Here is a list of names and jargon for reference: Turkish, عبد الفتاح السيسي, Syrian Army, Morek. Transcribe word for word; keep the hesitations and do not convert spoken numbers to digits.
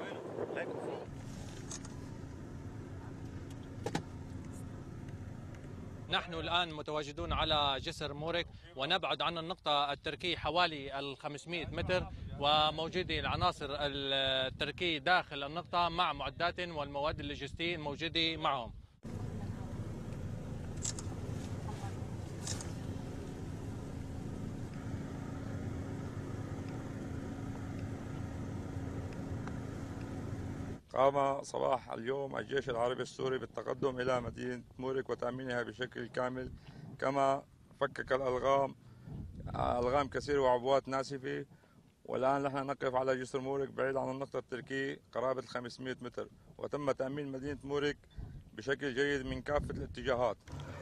وينه؟ ليكوا فوق. نحن الآن متواجدون على جسر مورك، ونبعد عن النقطة التركية حوالي ال خمسمئة متر، وموجودة العناصر التركية داخل النقطة مع معدات والمواد اللوجستية موجودة معهم. قام صباح اليوم الجيش العربي السوري بالتقدم إلى مدينة مورك وتأمينها بشكل كامل، كما فكك الألغام ألغام كثيرة وعبوات ناسفة. والآن نحن نقف على جسر مورك بعيد عن النقطة التركية قرابة خمسمئة متر، وتم تأمين مدينة مورك بشكل جيد من كافة الاتجاهات.